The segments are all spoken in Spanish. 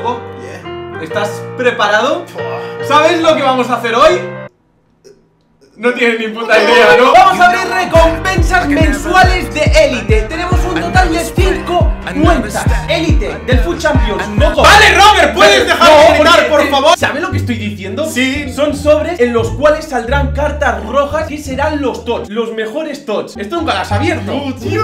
poco? Yeah. ¿Estás preparado? ¿Sabes lo que vamos a hacer hoy? No tienes ni puta idea, ¿no? Vamos a abrir recompensas mensuales de Élite. Tenemos un total de 5 cuentas Élite del FUT Champions. Ojo. Vale, Robert, puedes dejar de volar, por favor. ¿Sabes lo que estoy diciendo? Sí. Son sobres en los cuales saldrán cartas rojas que serán los TOTS, los mejores TOTS. Esto nunca las has abierto. Y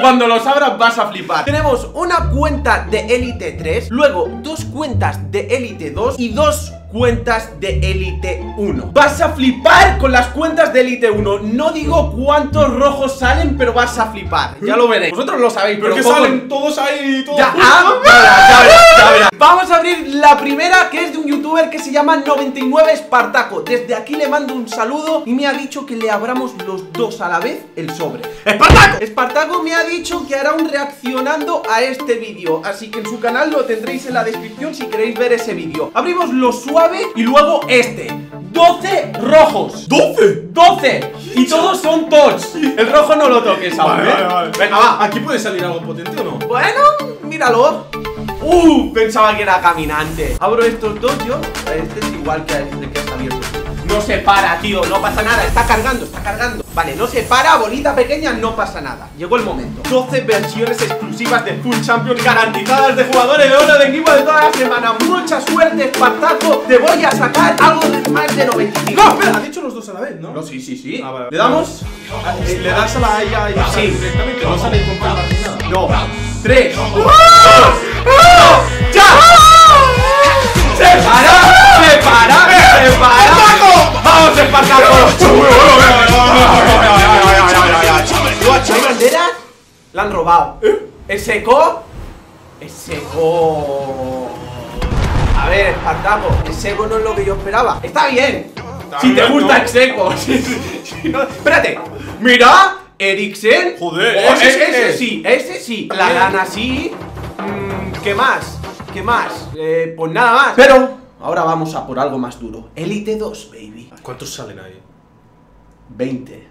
cuando los abras vas a flipar. Tenemos una cuenta de Élite 3, luego dos cuentas de Élite 2 y dos cuentas de Élite 1. Vas a flipar con las cuentas de Élite 1. No digo cuántos rojos salen, pero vas a flipar. Ya lo veréis. Vosotros lo sabéis, pero poco... salen todos ahí, todos ya, ya verás. Vamos a abrir la primera, que es de un youtuber que se llama 99 Espartaco. Desde aquí le mando un saludo y me ha dicho que le abramos los dos a la vez el sobre. ¡Espartaco! Espartaco me ha dicho que hará un reaccionando a este vídeo, así que en su canal lo tendréis en la descripción si queréis ver ese vídeo. Abrimos los y luego este 12 rojos. ¡12! Y todos son TOTS. El rojo no lo toques aún, vale, ¿eh? Vale. Venga, va. ¿Aquí puede salir algo potente o no? Bueno, míralo. Pensaba que era caminante. Abro estos dos yo. Este es igual que el que está abierto. No se para, tío, no pasa nada. Está cargando, está cargando. Vale, no se para, bolita pequeña, no pasa nada. Llegó el momento. 12 versiones exclusivas de FUT Champions garantizadas de jugadores de oro de equipo de toda la semana. Mucha suerte, Espartaco. Te voy a sacar algo de más de 95. No, espera, has dicho los dos a la vez, ¿no? No, sí, sí, sí. Ah, vale. ¿Le damos? Le das a la IA y la sí. Directamente no sale con nada. No. 3. ¡Ya! ¡Se para! ¡Se para! ¡Se para! ¡Vamos, Espartaco! La han robado. ¿Es seco? Es seco. A ver, Espartaco, el seco no es lo que yo esperaba. Está bien. Si te gusta el seco. Espérate. Mira, Eriksen. Joder, ese sí, ese sí. La gana sí. ¿Qué más? ¿Qué más? Pues nada más. Pero ahora vamos a por algo más duro. Elite 2, baby. ¿Cuántos salen ahí? 20.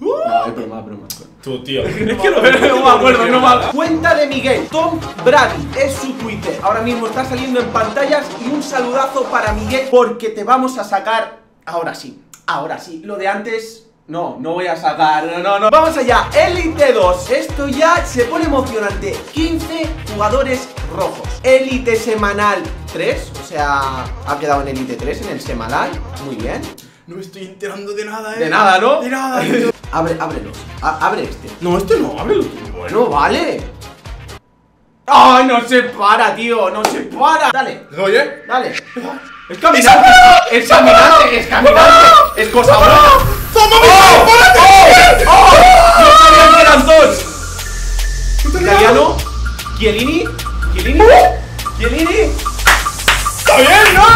No, es broma, broma. Tú, tío. Es que no me acuerdo, no me acuerdo. Cuenta de Miguel, Tom Brady, es su Twitter. Ahora mismo está saliendo en pantallas. Y un saludazo para Miguel, porque te vamos a sacar. Ahora sí, ahora sí. Lo de antes... No, no voy a sacar, no. Vamos allá, Elite 2. Esto ya se pone emocionante. 15 jugadores rojos. Elite semanal 3. O sea, ha quedado en Elite 3 en el semanal. Muy bien. No me estoy enterando de nada, ¿eh? De nada, ¿no? De nada. Ábrelos. Abre este. No, este no, ábrelo tú. Bueno, vale. ¡Ay, no se para, tío! ¡No se para! Dale. ¿Lo oye? Dale. Es caminante. Es caminante. Es caminante. Es cosa buena. ¡No sabía que eran dos! Italiano, Chiellini. ¡Está bien, no!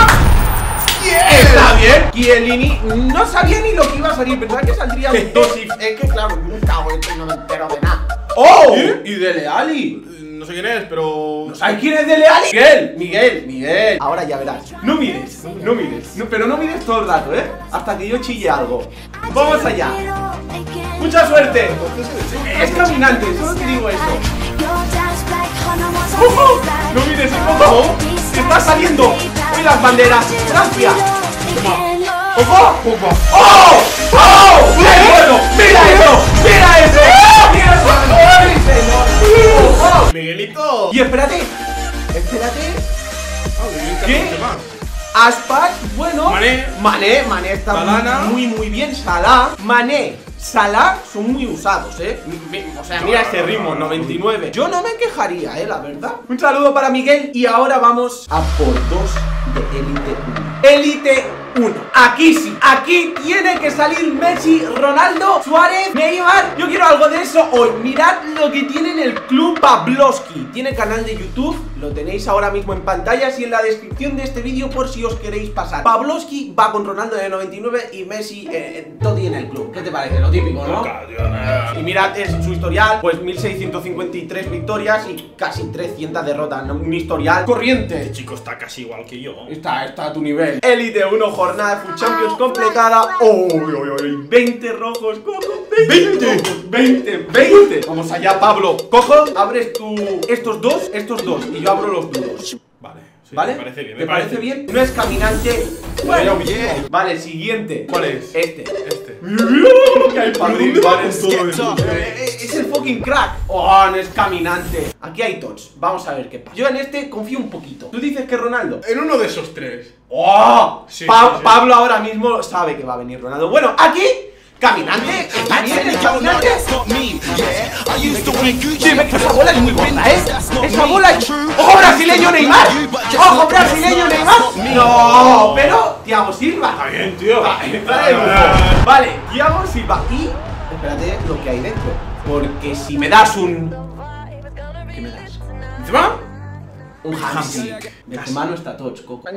Está bien, Chiellini. No sabía ni lo que iba a salir. Pensaba que saldría un dos. Es que claro, nunca voy a no me entero de nada. ¡Oh! Y Dele Ali. No sé quién es, pero... ¿No sabes quién es Dele Ali? Miguel. Ahora ya verás. No mires. No, pero no mires todo el rato, ¿eh? Hasta que yo chille algo. Vamos allá. ¡Mucha suerte! Es caminante, solo te digo eso. No mires, ojo. Está saliendo. Uy, las banderas. Francia. ¡Ojo! ¡Oh! ¡Oh! ¡Mira eso! ¡Miguelito! Y espérate. ¿Qué? Aspas, bueno. Mané está muy bien. Salah son muy usados, ¿eh? O sea, mira este ritmo, 99. Yo no me quejaría, la verdad. Un saludo para Miguel. Y ahora vamos a por dos de Elite 1. Aquí sí, aquí tiene que salir Messi, Ronaldo, Suárez, Neymar. Yo quiero algo de eso hoy. Mirad lo que tiene en el club Pabloski. Tiene canal de YouTube, lo tenéis ahora mismo en pantallas y en la descripción de este vídeo por si os queréis pasar. Pabloski va con Ronaldo de 99 y Messi, Totti en el club. ¿Qué te parece? Lo típico, ¿no? Y mirad su historial, pues 1653 victorias y casi 300 derrotas, ¿no? Un historial corriente. Este chico está casi igual que yo. Está a tu nivel. Elite 1, joder. jornada FUT Champions completada. ¡Oh, oh, oh! 20 rojos, cojo. 20. Vamos allá, Pablo. Cojo, abres tú estos dos y yo abro los duros. ¿Vale? Me parece bien. No es caminante. Bueno, bien. Vale, siguiente. ¿Cuál es? Este. Es el fucking crack. Oh, no es caminante. Aquí hay TOTS. Vamos a ver qué pasa. Yo en este confío un poquito. ¿Tú dices que Ronaldo? En uno de esos tres. ¡Oh! Sí, Pablo ahora mismo sabe que va a venir Ronaldo. Bueno, aquí. Caminante, está bien el caminante. Esa bola es muy buena, ¿eh? Esa bola es... ¡Ojo brasileño Neymar! ¡Ojo brasileño Neymar! ¡No! Pero Thiago Silva. Está bien, tío. Vale, Thiago Silva. Y espérate lo que hay dentro, porque si me das un... ¿Qué me das? ¿Encima? Un Hansi. De tu mano está touch, Coco.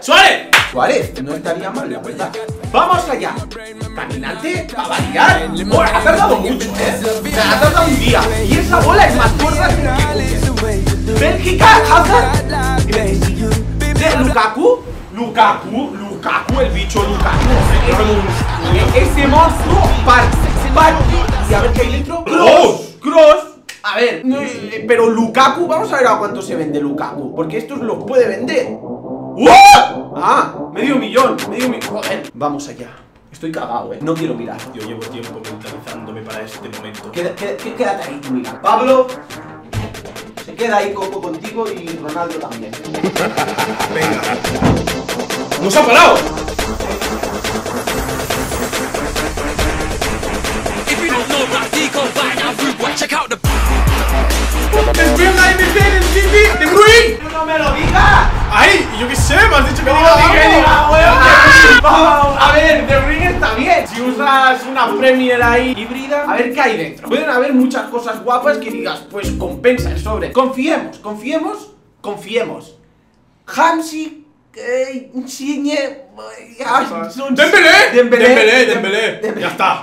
¡Suárez! No estaría mal, la verdad. ¡Vamos allá! Caminante, a variar. Bueno, ha tardado mucho, ¿eh? Ha tardado un día. Y esa bola es más corta que la Bélgica, Hazard. De Lukaku, el bicho Lukaku. Ese monstruo, parte. Y a ver qué hay dentro. Cross. A ver, pero Lukaku, vamos a ver a cuánto se vende Lukaku, porque estos los puede vender. ¡Wow! Ah, medio millón. Joder, vamos allá. Estoy cagado, no quiero mirar. Yo llevo tiempo mentalizándome para este momento. Quédate ahí, mira. Pablo se queda ahí, Coco, contigo, y Ronaldo también. Venga. ¡Nos ha parado! ¡De no me lo digas! ¡Ay! Yo qué sé, me has dicho que diga, weón. A ver, De Bruyne está bien. Si usas una Premier ahí híbrida, a ver qué hay dentro. Pueden haber muchas cosas guapas que digas, pues compensa el sobre. Confiemos. Hansi, Insigne. ¡Dembélé! Ya está.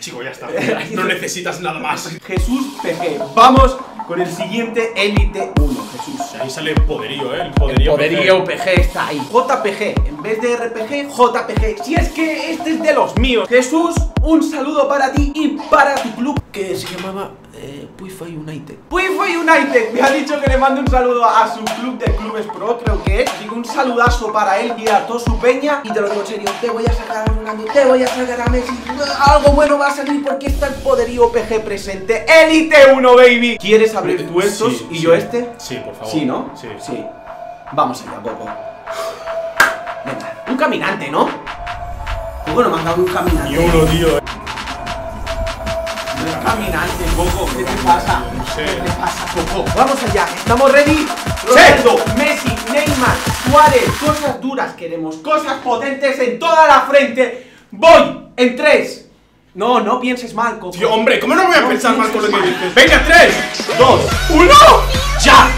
Chico, ya está. No necesitas nada más. JesusPG. Vamos con el siguiente Elite 1, Jesús. Ahí sale poderío, ¿eh? El poderío PG está ahí. JPG. En vez de RPG, JPG. Si es que este es de los míos. Jesús, un saludo para ti y para tu club, que se llamaba Puifoy United. Puifoy United. Me ha dicho que le mande un saludo a su club de clubes pro, creo que es. Digo, un saludazo para él y a todo su peña. Y te lo digo en serio, te voy a sacar a Ronaldo, te voy a sacar a Messi. Algo bueno va a salir porque está el poderío PG presente. Elite 1, baby. ¿Quieres abrir tú estos y yo este? Sí, por favor. ¿Sí, no? Sí. Vamos allá, Coco. Venga, un caminante, ¿no? Coco no me han dado un caminante. Yo lo, tío, caminante, Coco, ¿qué te pasa? No sé. ¿Qué te pasa, Coco? Vamos allá, estamos ready. Ronaldo, Messi, Neymar, Suárez. Cosas duras queremos, cosas potentes en toda la frente. Voy en 3. No pienses mal, Coco. Tío, hombre, ¿cómo no voy a pensar mal con lo que dices? Venga, 3, 2, 1. ¡Ya!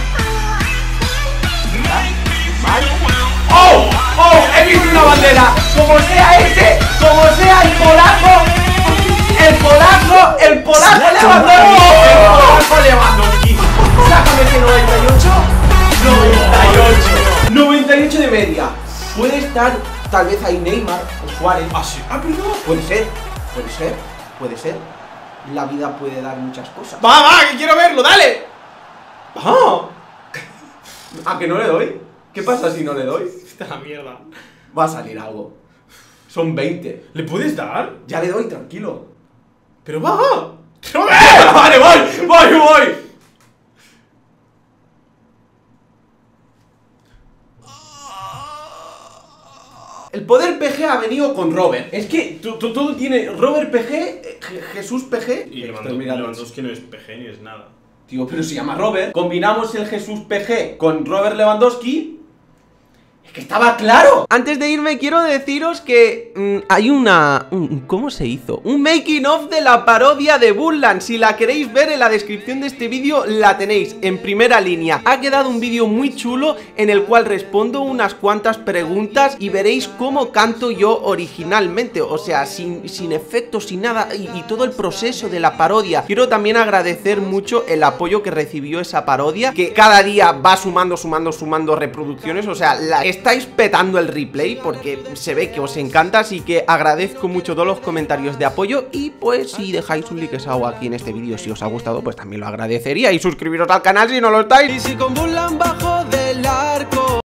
¡Oh! ¡Oh! He visto una bandera. Como sea este, como sea el polaco. El polaco Lewandowski. Sácame que 98 de media. Puede estar tal vez ahí Neymar o Suárez. Ah, sí. Ah, pero no. Puede ser. La vida puede dar muchas cosas. Va, que quiero verlo, dale. ¿A que no le doy? ¿Qué pasa si no le doy? Esta mierda. Va a salir algo. Son 20. ¿Le puedes dar? Ya le doy, tranquilo. ¡Pero va! ¡No! ¡Vale, voy! El poder PG ha venido con Robert. Es que todo tiene Robert PG, Jesús PG. Y Lewandowski no es PG ni es nada. Tío, pero se llama Robert. Combinamos el Jesús PG con Robert Lewandowski. Es que estaba claro. Antes de irme quiero deciros que hay ¿cómo se hizo? Un making of de la parodia de Bully. Si la queréis ver, en la descripción de este vídeo la tenéis en primera línea. Ha quedado un vídeo muy chulo en el cual respondo unas cuantas preguntas y veréis cómo canto yo originalmente. O sea, sin efectos, sin nada, y todo el proceso de la parodia. Quiero también agradecer mucho el apoyo que recibió esa parodia, que cada día va sumando reproducciones. O sea, estáis petando el replay porque se ve que os encanta, así que agradezco mucho todos los comentarios de apoyo. Y pues si dejáis un like aquí en este vídeo si os ha gustado, pues también lo agradecería, y suscribiros al canal si no lo estáis. Y si con Bully bajo